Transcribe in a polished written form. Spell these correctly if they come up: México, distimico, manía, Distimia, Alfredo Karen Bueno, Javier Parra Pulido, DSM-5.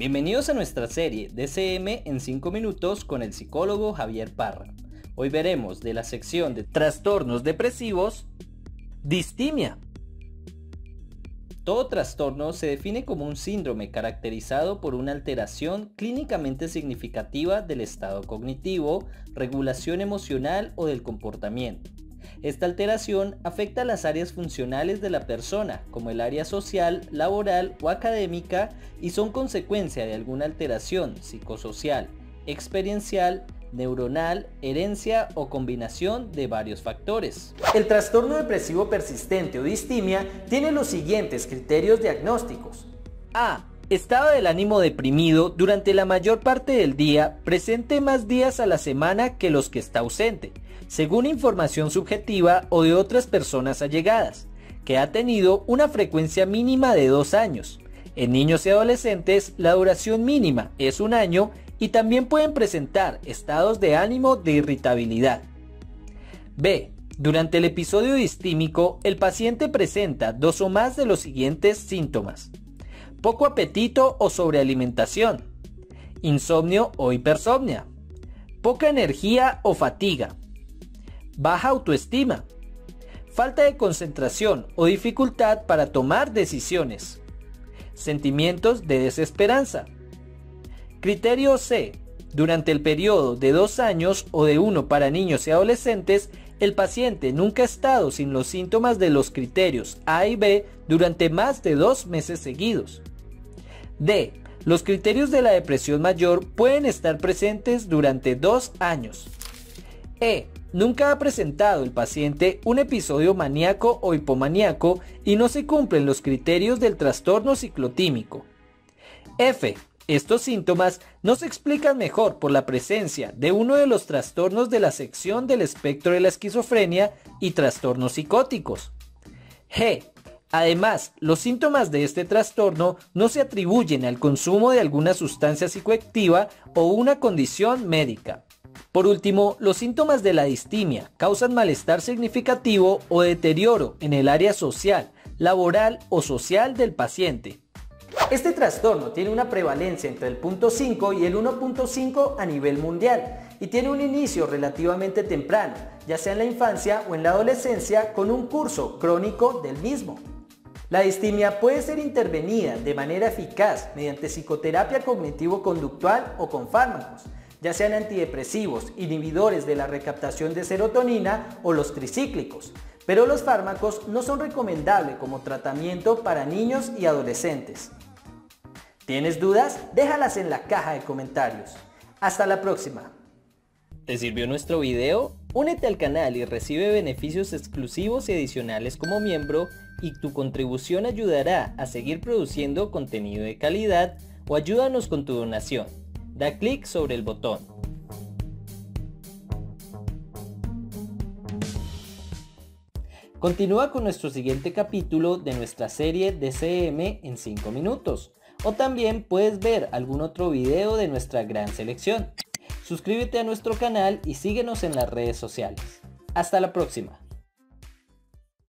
Bienvenidos a nuestra serie DSM en 5 minutos con el psicólogo Javier Parra. Hoy veremos de la sección de trastornos depresivos, distimia. Todo trastorno se define como un síndrome caracterizado por una alteración clínicamente significativa del estado cognitivo, regulación emocional o del comportamiento. Esta alteración afecta a las áreas funcionales de la persona, como el área social, laboral o académica, y son consecuencia de alguna alteración psicosocial, experiencial, neuronal, herencia o combinación de varios factores. El trastorno depresivo persistente o distimia tiene los siguientes criterios diagnósticos. A. Estado del ánimo deprimido durante la mayor parte del día, presente más días a la semana que los que está ausente, según información subjetiva o de otras personas allegadas, que ha tenido una frecuencia mínima de 2 años. En niños y adolescentes, la duración mínima es 1 año y también pueden presentar estados de ánimo de irritabilidad. B. Durante el episodio distímico, el paciente presenta 2 o más de los siguientes síntomas: poco apetito o sobrealimentación, insomnio o hipersomnia, poca energía o fatiga, baja autoestima, falta de concentración o dificultad para tomar decisiones, sentimientos de desesperanza. Criterio C. Durante el periodo de 2 años o de 1 para niños y adolescentes, el paciente nunca ha estado sin los síntomas de los criterios A y B durante más de 2 meses seguidos. D. Los criterios de la depresión mayor pueden estar presentes durante 2 años. E. Nunca ha presentado el paciente un episodio maníaco o hipomaníaco y no se cumplen los criterios del trastorno ciclotímico. F. Estos síntomas no se explican mejor por la presencia de uno de los trastornos de la sección del espectro de la esquizofrenia y trastornos psicóticos. G. Además, los síntomas de este trastorno no se atribuyen al consumo de alguna sustancia psicoactiva o una condición médica. Por último, los síntomas de la distimia causan malestar significativo o deterioro en el área social, laboral o social del paciente. Este trastorno tiene una prevalencia entre el 0.5 y el 1.5 a nivel mundial y tiene un inicio relativamente temprano, ya sea en la infancia o en la adolescencia, con un curso crónico del mismo. La distimia puede ser intervenida de manera eficaz mediante psicoterapia cognitivo-conductual o con fármacos, ya sean antidepresivos, inhibidores de la recaptación de serotonina o los tricíclicos, pero los fármacos no son recomendables como tratamiento para niños y adolescentes. ¿Tienes dudas? Déjalas en la caja de comentarios. Hasta la próxima. ¿Te sirvió nuestro video? Únete al canal y recibe beneficios exclusivos y adicionales como miembro, y tu contribución ayudará a seguir produciendo contenido de calidad, o ayúdanos con tu donación. Da clic sobre el botón. Continúa con nuestro siguiente capítulo de nuestra serie DSM en 5 minutos. O también puedes ver algún otro video de nuestra gran selección. Suscríbete a nuestro canal y síguenos en las redes sociales. Hasta la próxima.